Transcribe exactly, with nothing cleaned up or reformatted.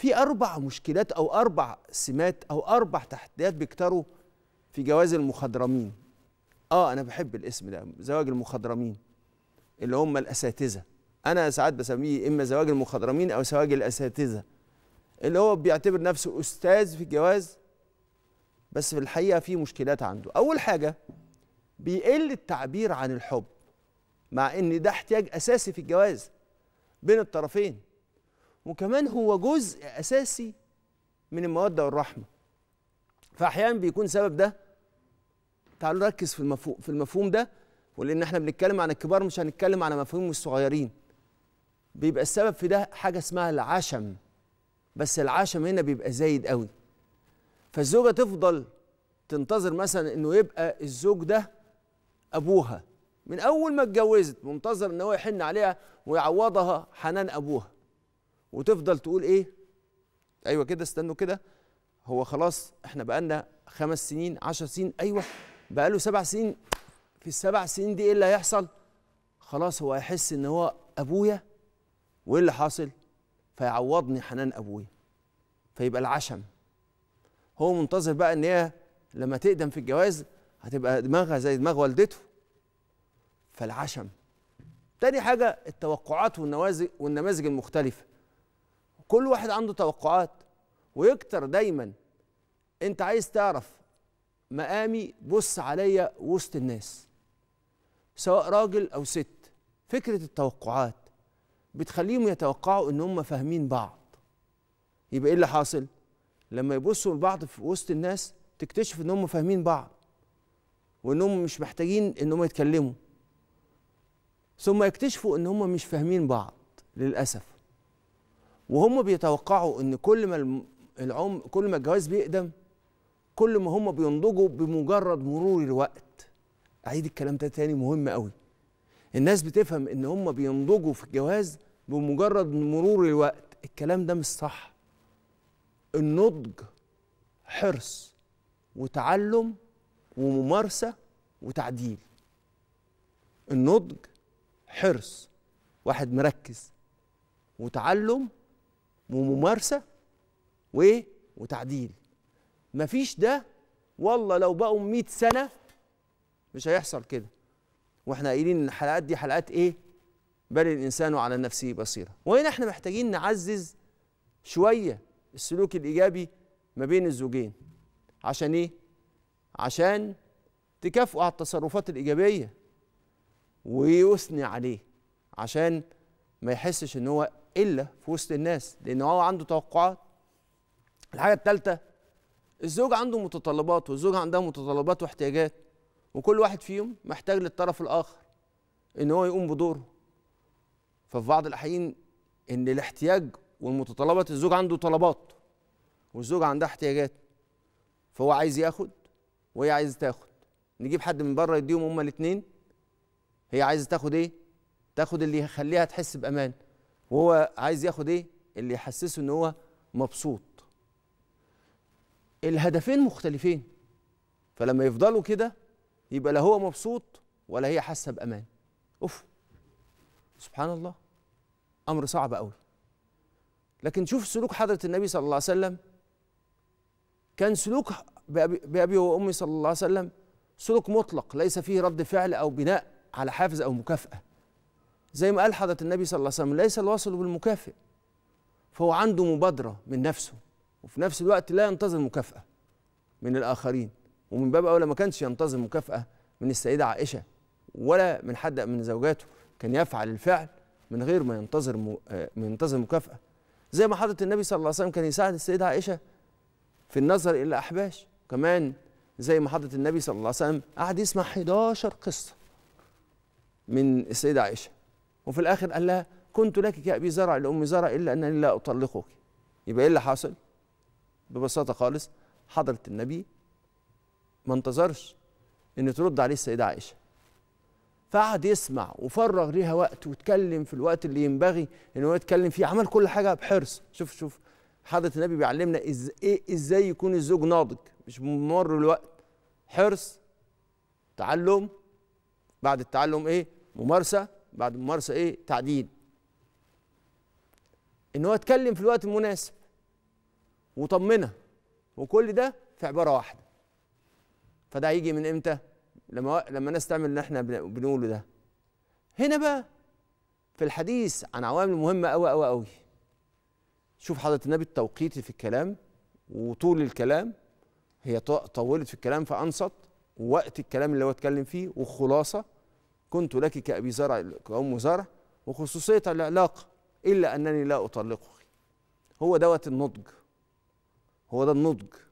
في أربع مشكلات أو أربع سمات أو أربع تحديات بيكتروا في جواز المخضرمين. آه أنا بحب الاسم ده، زواج المخضرمين، اللي هم الأساتذة. أنا ساعات بسميه إما زواج المخضرمين أو زواج الأساتذة، اللي هو بيعتبر نفسه أستاذ في الجواز بس في الحقيقة في مشكلات عنده. أول حاجة، بيقل التعبير عن الحب، مع إن ده احتياج أساسي في الجواز بين الطرفين، وكمان هو جزء أساسي من المودة والرحمة. فأحيانا بيكون سبب ده، تعالوا نركز في المفهوم في المفهوم ده، ولأن احنا بنتكلم عن الكبار مش هنتكلم عن مفهوم الصغيرين. بيبقى السبب في ده حاجة اسمها العشم، بس العشم هنا بيبقى زايد قوي. فالزوجة تفضل تنتظر مثلا إنه يبقى الزوج ده أبوها من أول ما اتجوزت، منتظر إن هو يحن عليها ويعوضها حنان أبوها، وتفضل تقول إيه؟ أيوه كده، استنوا كده، هو خلاص إحنا بقالنا خمس سنين، عشر سنين، أيوه بقاله سبع سنين، في السبع سنين دي إيه اللي هيحصل؟ خلاص هو هيحس إن هو أبويا، وإيه اللي حاصل؟ فيعوضني حنان أبويا. فيبقى العشم، هو منتظر بقى إن هي لما تقدم في الجواز هتبقى دماغها زي دماغ والدته، فالعشم. تاني حاجة، التوقعات والنماذج المختلفة. كل واحد عنده توقعات، ويكتر دايما انت عايز تعرف مقامي، بص عليا وسط الناس، سواء راجل او ست. فكرة التوقعات بتخليهم يتوقعوا ان هم فاهمين بعض. يبقى ايه اللي حاصل؟ لما يبصوا لبعض في وسط الناس تكتشف ان هم فاهمين بعض، وانهم مش محتاجين ان هم يتكلموا. ثم يكتشفوا ان هم مش فاهمين بعض للاسف، وهم بيتوقعوا ان كل ما العمر كل ما الجواز بيقدم كل ما هم بينضجوا بمجرد مرور الوقت. اعيد الكلام ده تاني، مهم قوي. الناس بتفهم ان هم بينضجوا في الجواز بمجرد مرور الوقت، الكلام ده مش صح. النضج حرص وتعلم وممارسة وتعديل. النضج حرص، واحد مركز، وتعلم وممارسة وإيه؟ وتعديل. مفيش ده والله لو بقوا مئة سنة مش هيحصل كده. واحنا قايلين إن الحلقات دي حلقات إيه؟ بل الإنسان على نفسه بصيرة. وهنا احنا محتاجين نعزز شوية السلوك الإيجابي ما بين الزوجين. عشان إيه؟ عشان تكافئوا على التصرفات الإيجابية ويثني عليه، عشان ما يحسش إن هو إلا في وسط الناس، لأن هو عنده توقعات. الحاجة الثالثة، الزوج عنده متطلبات والزوجة عندها متطلبات واحتياجات، وكل واحد فيهم محتاج للطرف الآخر إن هو يقوم بدوره. ففي بعض الأحيان إن الاحتياج والمتطلبات، الزوج عنده طلبات والزوجة عندها احتياجات، فهو عايز ياخد وهي عايزة تاخد. نجيب حد من بره يديهم هما الاتنين، هي عايزة تاخد إيه؟ تاخد اللي يخليها تحس بأمان، وهو عايز ياخد ايه؟ اللي يحسسه ان هو مبسوط. الهدفين مختلفين، فلما يفضلوا كده يبقى لا هو مبسوط ولا هي حاسه بامان. اوف، سبحان الله، امر صعب قوي. لكن شوف سلوك حضره النبي صلى الله عليه وسلم، كان سلوك بابي وامي صلى الله عليه وسلم سلوك مطلق ليس فيه رد فعل او بناء على حافز او مكافاه. زي ما قال حضرة النبي صلى الله عليه وسلم، ليس الواصل بالمكافئ. فهو عنده مبادرة من نفسه، وفي نفس الوقت لا ينتظر مكافأة من الآخرين. ومن باب أولى ما كانش ينتظر مكافأة من السيدة عائشة ولا من حد من زوجاته، كان يفعل الفعل من غير ما ينتظر ما ينتظر مكافأة. زي ما حضرة النبي صلى الله عليه وسلم كان يساعد السيدة عائشة في النظر إلى الأحباش، كمان زي ما حضرة النبي صلى الله عليه وسلم قعد يسمع إحدى عشرة قصة من السيدة عائشة، وفي الآخر قال لها: كنت لك كأبي زرع لأمي زرع إلا أنني لا أطلقك. يبقى إيه اللي حاصل؟ ببساطة خالص، حضرة النبي ما انتظرش إن ترد عليه السيدة عائشة، فقعد يسمع وفرغ ليها وقت، واتكلم في الوقت اللي ينبغي إن هو يتكلم فيه، عمل كل حاجة بحرص. شوف شوف حضرة النبي بيعلمنا إز... إيه إزاي يكون الزوج ناضج، مش ممر الوقت. حرص، تعلم، بعد التعلم إيه؟ ممارسة، بعد الممارسة إيه؟ تعديل. إن هو اتكلم في الوقت المناسب، وطمنها، وكل ده في عباره واحده. فده هيجي من امتى؟ لما لما الناس تعمل اللي احنا بنقوله ده. هنا بقى في الحديث عن عوامل مهمه قوي قوي قوي. شوف حضرة النبي التوقيتي في الكلام وطول الكلام، هي طولت في الكلام فانصت، ووقت الكلام اللي هو اتكلم فيه، والخلاصه كنت لك كأبي زرع كأم زرع، وخصوصيه العلاقه الا انني لا اطلقك. هو دوت النضج، هو ده النضج.